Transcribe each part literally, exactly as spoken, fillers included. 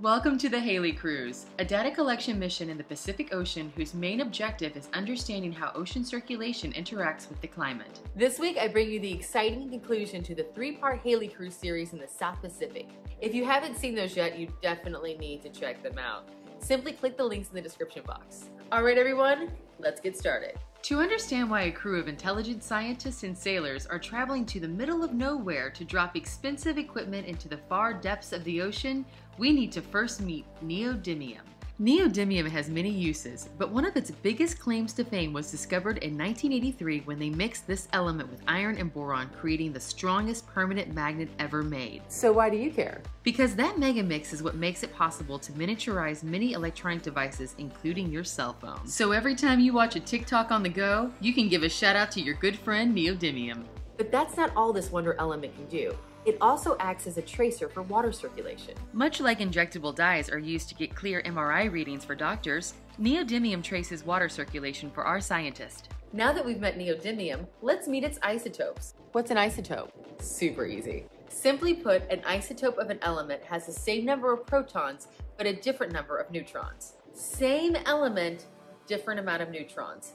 Welcome to the Haley Cruise, a data collection mission in the Pacific Ocean whose main objective is understanding how ocean circulation interacts with the climate. This week, I bring you the exciting conclusion to the three-part Haley Cruise series in the South Pacific. If you haven't seen those yet, you definitely need to check them out. Simply click the links in the description box. All right, everyone, let's get started. To understand why a crew of intelligent scientists and sailors are traveling to the middle of nowhere to drop expensive equipment into the far depths of the ocean, we need to first meet neodymium. Neodymium has many uses, but one of its biggest claims to fame was discovered in nineteen eighty-three when they mixed this element with iron and boron, creating the strongest permanent magnet ever made. So why do you care? Because that mega mix is what makes it possible to miniaturize many electronic devices, including your cell phone. So every time you watch a TikTok on the go, you can give a shout out to your good friend neodymium. But that's not all this wonder element can do. It also acts as a tracer for water circulation. Much like injectable dyes are used to get clear M R I readings for doctors, neodymium traces water circulation for our scientists. Now that we've met neodymium, let's meet its isotopes. What's an isotope? Super easy. Simply put, an isotope of an element has the same number of protons, but a different number of neutrons. Same element, different amount of neutrons.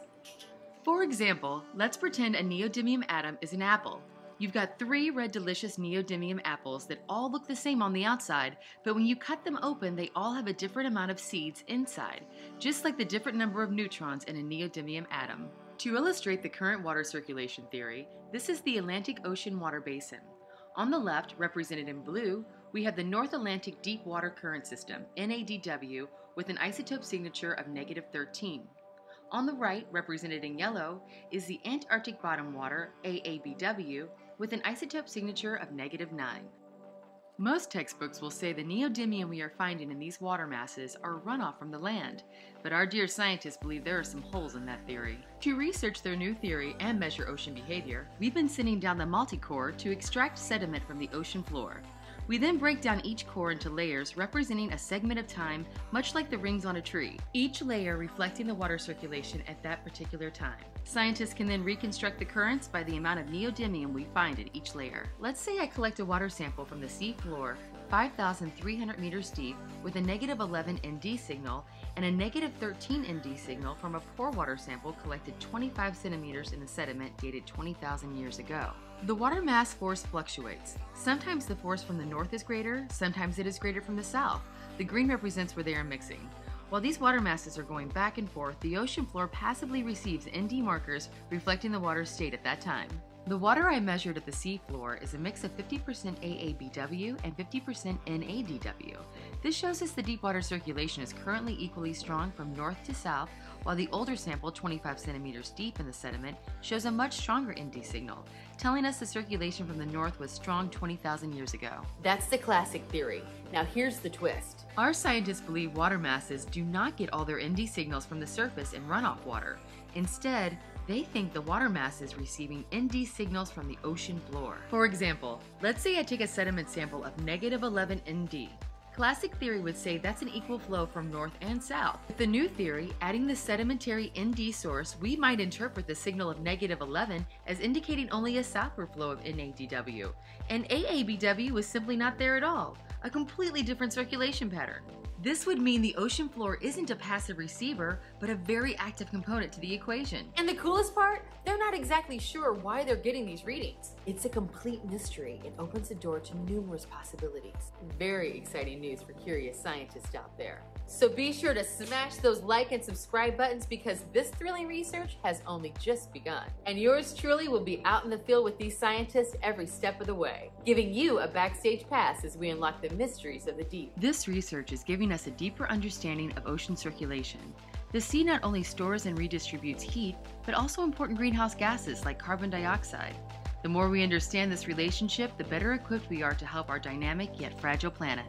For example, let's pretend a neodymium atom is an apple. You've got three red delicious neodymium apples that all look the same on the outside, but when you cut them open, they all have a different amount of seeds inside, just like the different number of neutrons in a neodymium atom. To illustrate the current water circulation theory, this is the Atlantic Ocean water basin. On the left, represented in blue, we have the North Atlantic Deep Water Current System, N A D W, with an isotope signature of negative thirteen. On the right, represented in yellow, is the Antarctic bottom water, A A B W, with an isotope signature of negative nine. Most textbooks will say the neodymium we are finding in these water masses are runoff from the land, but our dear scientists believe there are some holes in that theory. To research their new theory and measure ocean behavior, we've been sending down the multicore to extract sediment from the ocean floor. We then break down each core into layers representing a segment of time, much like the rings on a tree, each layer reflecting the water circulation at that particular time. Scientists can then reconstruct the currents by the amount of neodymium we find in each layer. Let's say I collect a water sample from the sea floor, five thousand three hundred meters deep, with a negative eleven N D signal and a negative thirteen N D signal from a pore water sample collected twenty-five centimeters in the sediment dated twenty thousand years ago. The water mass force fluctuates. Sometimes the force from the north is greater, sometimes it is greater from the south. The green represents where they are mixing. While these water masses are going back and forth, the ocean floor passively receives N D markers reflecting the water state at that time. The water I measured at the seafloor is a mix of fifty percent A A B W and fifty percent N A D W. This shows us the deep water circulation is currently equally strong from north to south, while the older sample, twenty-five centimeters deep in the sediment, shows a much stronger N D signal, telling us the circulation from the north was strong twenty thousand years ago. That's the classic theory. Now here's the twist. Our scientists believe water masses do not get all their N D signals from the surface in runoff water. Instead, they think the water mass is receiving N D signals from the ocean floor. For example, let's say I take a sediment sample of negative eleven N D. Classic theory would say that's an equal flow from north and south. With the new theory, adding the sedimentary N D source, we might interpret the signal of negative eleven as indicating only a southward flow of N A D W. And A A B W was simply not there at all, a completely different circulation pattern. This would mean the ocean floor isn't a passive receiver, but a very active component to the equation. And the coolest part? They're not exactly sure why they're getting these readings. It's a complete mystery and opens the door to numerous possibilities. Very exciting news for curious scientists out there. So be sure to smash those like and subscribe buttons because this thrilling research has only just begun. And yours truly will be out in the field with these scientists every step of the way, giving you a backstage pass as we unlock the mysteries of the deep. This research is giving us a deeper understanding of ocean circulation. The sea not only stores and redistributes heat, but also important greenhouse gases like carbon dioxide. The more we understand this relationship, the better equipped we are to help our dynamic yet fragile planet.